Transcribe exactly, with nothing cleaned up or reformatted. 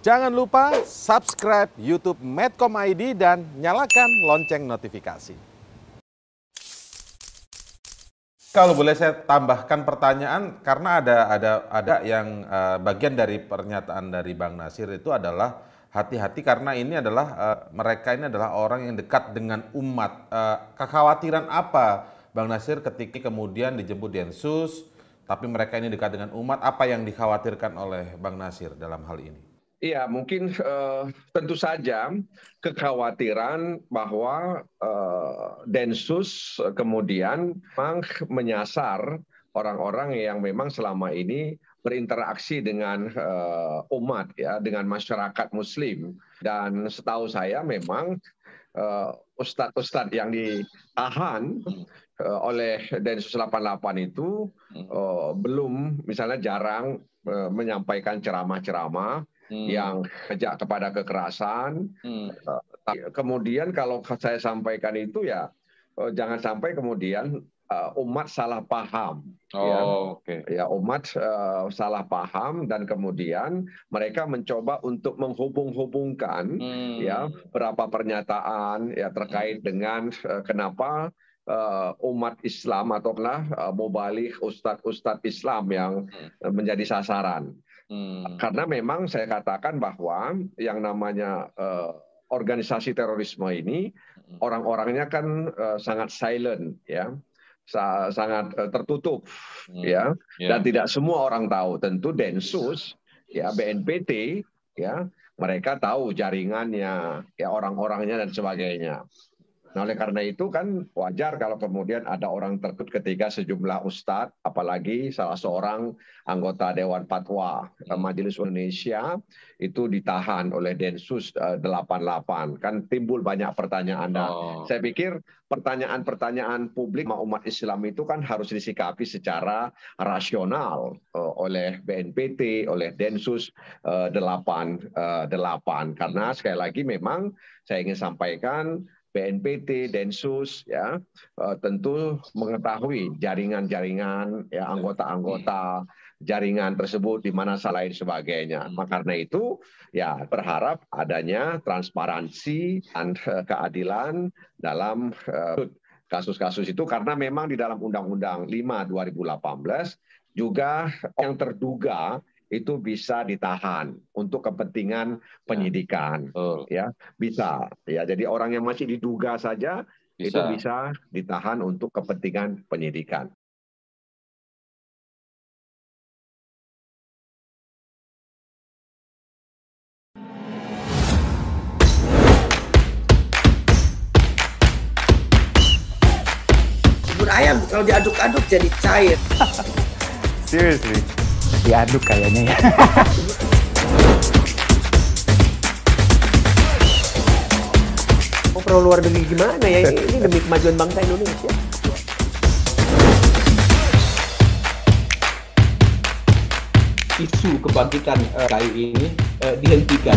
Jangan lupa subscribe YouTube Medcom dot I D dan nyalakan lonceng notifikasi. Kalau boleh saya tambahkan pertanyaan, karena ada ada ada yang uh, bagian dari pernyataan dari Bang Nasir itu adalah hati-hati karena ini adalah uh, mereka ini adalah orang yang dekat dengan umat. Uh, kekhawatiran apa Bang Nasir ketika kemudian dijemput Densus, tapi mereka ini dekat dengan umat, apa yang dikhawatirkan oleh Bang Nasir dalam hal ini? Iya, mungkin uh, tentu saja kekhawatiran bahwa uh, Densus kemudian memang menyasar orang-orang yang memang selama ini berinteraksi dengan uh, umat, ya, dengan masyarakat Muslim. Dan setahu saya memang uh, ustadz-ustadz yang ditahan uh, oleh Densus delapan delapan itu uh, belum, misalnya jarang uh, menyampaikan ceramah-ceramah. Hmm. Yang ajak kepada kekerasan. Hmm. Kemudian kalau saya sampaikan itu ya jangan sampai kemudian umat salah paham. Oh, ya. Okay. Ya, umat uh, salah paham dan kemudian mereka mencoba untuk menghubung-hubungkan hmm. ya berapa pernyataan ya terkait hmm. dengan uh, kenapa Uh, umat Islam ataukah uh, mubaligh ustadz-ustadz Islam yang hmm. menjadi sasaran. Hmm. Karena memang saya katakan bahwa yang namanya uh, organisasi terorisme ini hmm. orang-orangnya kan uh, sangat silent, ya, Sa sangat uh, tertutup, hmm. ya, yeah. Dan tidak semua orang tahu. Tentu Densus, ya, B N P T, ya, mereka tahu jaringannya, ya, orang-orangnya dan sebagainya. Nah, oleh karena itu kan wajar kalau kemudian ada orang terkut ketika sejumlah ustadz, apalagi salah seorang anggota Dewan Fatwa Majelis Ulama Indonesia itu ditahan oleh Densus delapan delapan. Kan timbul banyak pertanyaan. Oh. Saya pikir pertanyaan-pertanyaan publik umat Islam itu kan harus disikapi secara rasional oleh B N P T, oleh Densus delapan delapan. Karena sekali lagi memang saya ingin sampaikan B N P T, Densus, ya, uh, tentu mengetahui jaringan-jaringan, ya, anggota-anggota jaringan tersebut di mana salah lain sebagainya. Maka karena itu, ya, berharap adanya transparansi dan uh, keadilan dalam uh, kasus-kasus itu, karena memang di dalam Undang-Undang lima dua ribu delapan belas juga yang terduga itu bisa ditahan untuk kepentingan penyidikan, oh. ya bisa, ya, jadi orang yang masih diduga saja bisa. Itu bisa ditahan untuk kepentingan penyidikan. Bubur ayam kalau diaduk-aduk jadi cair. Seriously. Diaduk kayaknya ya. Oh, perlu luar negeri gimana ya ini, ini demi kemajuan bangsa Indonesia. Isu kebangkitan uh, kayu ini uh, dihentikan.